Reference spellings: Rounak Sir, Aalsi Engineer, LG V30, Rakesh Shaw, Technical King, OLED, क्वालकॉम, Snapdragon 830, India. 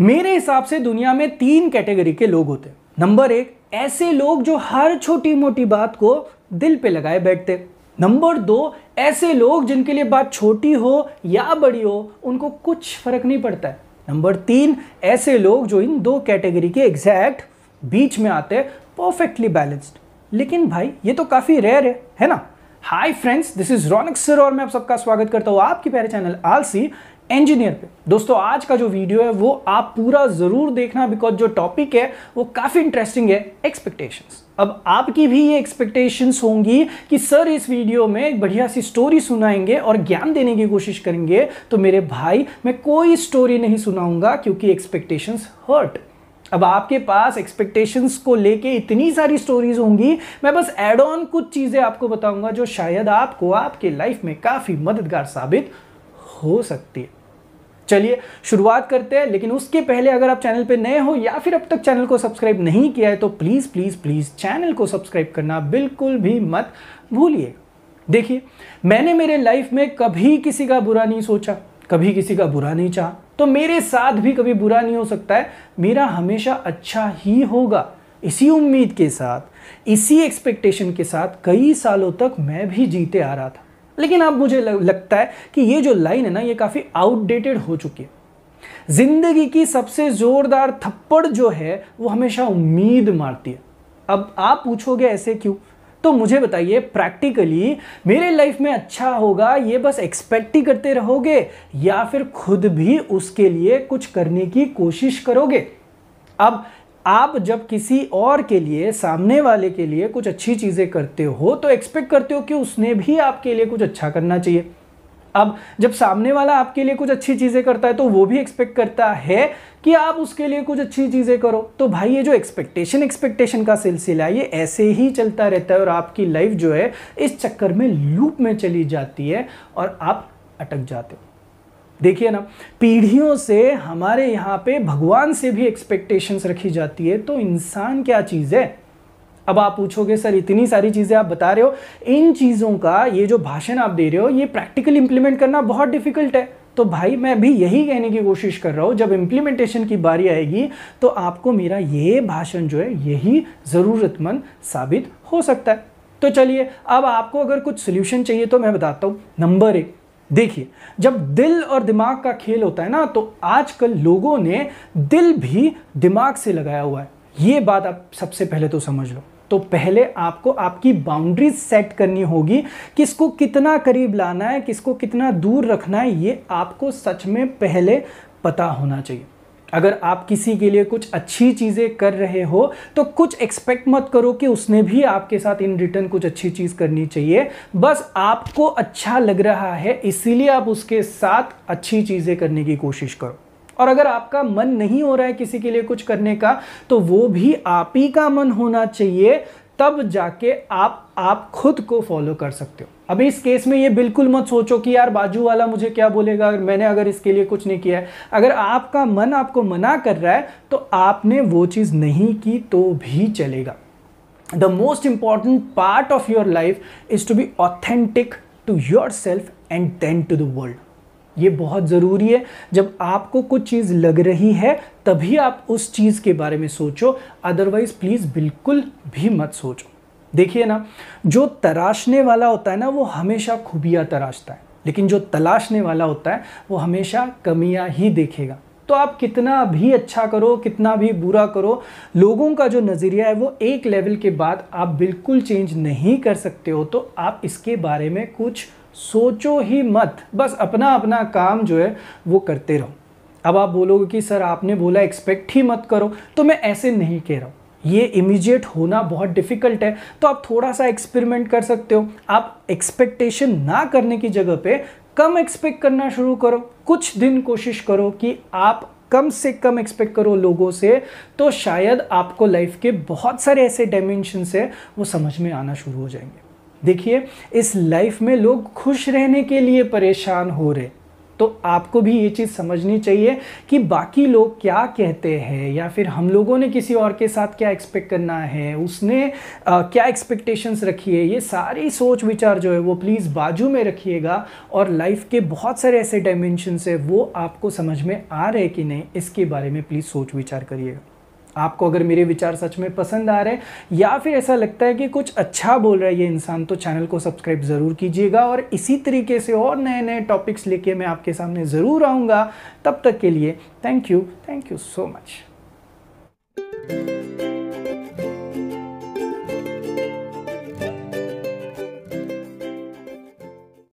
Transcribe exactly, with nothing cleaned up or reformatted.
मेरे हिसाब से दुनिया में तीन कैटेगरी के लोग होते हैं। नंबर एक, ऐसे लोग जो हर छोटी मोटी बात को दिल पे लगाए बैठते। नंबर दो, ऐसे लोग जिनके लिए बात छोटी हो या बड़ी हो उनको कुछ फर्क नहीं पड़ता है। नंबर तीन, ऐसे लोग जो इन दो कैटेगरी के एग्जैक्ट बीच में आते हैं, परफेक्टली बैलेंस्ड। लेकिन भाई ये तो काफ़ी रेयर है, है ना। Hi friends, this is Raunak sir और मैं आप सबका स्वागत करता हूँ आपके प्यारे चैनल आलसी इंजीनियर पे। दोस्तों, आज का जो वीडियो है वो आप पूरा ज़रूर देखना, बिकॉज जो टॉपिक है वो काफ़ी इंटरेस्टिंग है, एक्सपेक्टेशंस। अब आपकी भी ये एक्सपेक्टेशंस होंगी कि सर इस वीडियो में एक बढ़िया सी स्टोरी सुनाएंगे और ज्ञान देने की कोशिश करेंगे। तो मेरे भाई, मैं कोई स्टोरी नहीं सुनाऊंगा क्योंकि एक्सपेक्टेशंस हर्ट। अब आपके पास एक्सपेक्टेशंस को लेके इतनी सारी स्टोरीज होंगी, मैं बस एड ऑन कुछ चीज़ें आपको बताऊंगा जो शायद आपको आपके लाइफ में काफ़ी मददगार साबित हो सकती है। चलिए शुरुआत करते हैं, लेकिन उसके पहले अगर आप चैनल पे नए हो या फिर अब तक चैनल को सब्सक्राइब नहीं किया है तो प्लीज़ प्लीज़ प्लीज़ चैनल को सब्सक्राइब करना बिल्कुल भी मत भूलिए। देखिए, मैंने मेरे लाइफ में कभी किसी का बुरा नहीं सोचा, कभी किसी का बुरा नहीं चाहा, तो मेरे साथ भी कभी बुरा नहीं हो सकता है। मेरा हमेशा अच्छा ही होगा। इसी उम्मीद के साथ, इसी एक्सपेक्टेशन के साथ कई सालों तक मैं भी जीते आ रहा था। लेकिन अब मुझे लगता है कि ये जो लाइन है ना, ये काफ़ी आउटडेटेड हो चुकी है। जिंदगी की सबसे ज़ोरदार थप्पड़ जो है वो हमेशा उम्मीद मारती है। अब आप पूछोगे ऐसे क्यों, तो मुझे बताइए प्रैक्टिकली मेरे लाइफ में अच्छा होगा ये बस एक्सपेक्ट ही करते रहोगे या फिर खुद भी उसके लिए कुछ करने की कोशिश करोगे। अब आप जब किसी और के लिए, सामने वाले के लिए कुछ अच्छी चीज़ें करते हो तो एक्सपेक्ट करते हो कि उसने भी आपके लिए कुछ अच्छा करना चाहिए। अब जब सामने वाला आपके लिए कुछ अच्छी चीज़ें करता है तो वो भी एक्सपेक्ट करता है कि आप उसके लिए कुछ अच्छी चीज़ें करो। तो भाई ये जो एक्सपेक्टेशन एक्सपेक्टेशन का सिलसिला है, ये ऐसे ही चलता रहता है और आपकी लाइफ जो है इस चक्कर में लूप में चली जाती है और आप अटक जाते हो। देखिए ना, पीढ़ियों से हमारे यहाँ पे भगवान से भी एक्सपेक्टेशंस रखी जाती है, तो इंसान क्या चीज़ है। अब आप पूछोगे सर इतनी सारी चीज़ें आप बता रहे हो, इन चीज़ों का ये जो भाषण आप दे रहे हो ये प्रैक्टिकल इम्प्लीमेंट करना बहुत डिफिकल्ट है। तो भाई मैं भी यही कहने की कोशिश कर रहा हूँ, जब इम्प्लीमेंटेशन की बारी आएगी तो आपको मेरा ये भाषण जो है यही ज़रूरतमंद साबित हो सकता है। तो चलिए, अब आपको अगर कुछ सोल्यूशन चाहिए तो मैं बताता हूँ। नंबर एक, देखिए जब दिल और दिमाग का खेल होता है ना, तो आजकल लोगों ने दिल भी दिमाग से लगाया हुआ है। ये बात आप सबसे पहले तो समझ लो। तो पहले आपको आपकी बाउंड्रीज सेट करनी होगी, किसको कितना करीब लाना है, किसको कितना दूर रखना है, ये आपको सच में पहले पता होना चाहिए। अगर आप किसी के लिए कुछ अच्छी चीज़ें कर रहे हो तो कुछ एक्सपेक्ट मत करो कि उसने भी आपके साथ इन रिटर्न कुछ अच्छी चीज़ करनी चाहिए। बस आपको अच्छा लग रहा है इसीलिए आप उसके साथ अच्छी चीज़ें करने की कोशिश करो। और अगर आपका मन नहीं हो रहा है किसी के लिए कुछ करने का, तो वो भी आप ही का मन होना चाहिए, तब जाके आप आप खुद को फॉलो कर सकते हो। अभी इस केस में ये बिल्कुल मत सोचो कि यार बाजू वाला मुझे क्या बोलेगा अगर मैंने अगर इसके लिए कुछ नहीं किया है। अगर आपका मन आपको मना कर रहा है तो आपने वो चीज़ नहीं की तो भी चलेगा। The most important part of your life is to be authentic to yourself and then to the world. ये बहुत ज़रूरी है। जब आपको कुछ चीज़ लग रही है तभी आप उस चीज़ के बारे में सोचो, अदरवाइज़ प्लीज़ बिल्कुल भी मत सोचो। देखिए ना, जो तराशने वाला होता है ना वो हमेशा खूबियाँ तराशता है, लेकिन जो तलाशने वाला होता है वो हमेशा कमियाँ ही देखेगा। तो आप कितना भी अच्छा करो, कितना भी बुरा करो, लोगों का जो नज़रिया है वो एक लेवल के बाद आप बिल्कुल चेंज नहीं कर सकते हो। तो आप इसके बारे में कुछ सोचो ही मत, बस अपना अपना काम जो है वो करते रहो। अब आप बोलोगे कि सर आपने बोला एक्सपेक्ट ही मत करो, तो मैं ऐसे नहीं कह रहा हूँ। ये इमीडिएट होना बहुत डिफ़िकल्ट है, तो आप थोड़ा सा एक्सपेरिमेंट कर सकते हो। आप एक्सपेक्टेशन ना करने की जगह पे कम एक्सपेक्ट करना शुरू करो। कुछ दिन कोशिश करो कि आप कम से कम एक्सपेक्ट करो लोगों से, तो शायद आपको लाइफ के बहुत सारे ऐसे डायमेंशंस है वो समझ में आना शुरू हो जाएंगे। देखिए, इस लाइफ में लोग खुश रहने के लिए परेशान हो रहे, तो आपको भी ये चीज़ समझनी चाहिए कि बाकी लोग क्या कहते हैं या फिर हम लोगों ने किसी और के साथ क्या एक्सपेक्ट करना है, उसने आ, क्या एक्सपेक्टेशंस रखी है। ये सारी सोच विचार जो है वो प्लीज़ बाजू में रखिएगा और लाइफ के बहुत सारे ऐसे डायमेंशंस है वो आपको समझ में आ रहे कि नहीं, इसके बारे में प्लीज़ सोच विचार करिएगा। आपको अगर मेरे विचार सच में पसंद आ रहे हैं या फिर ऐसा लगता है कि कुछ अच्छा बोल रहा है ये इंसान, तो चैनल को सब्सक्राइब ज़रूर कीजिएगा और इसी तरीके से और नए नए टॉपिक्स लेके मैं आपके सामने ज़रूर आऊँगा। तब तक के लिए thank you, thank you so much.